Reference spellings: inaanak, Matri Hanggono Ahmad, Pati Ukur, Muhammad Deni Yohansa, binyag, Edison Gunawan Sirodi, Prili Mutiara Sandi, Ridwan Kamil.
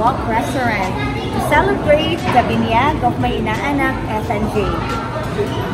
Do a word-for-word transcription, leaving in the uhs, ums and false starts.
Walk Restaurant to celebrate the binyag of my inaanak F N J.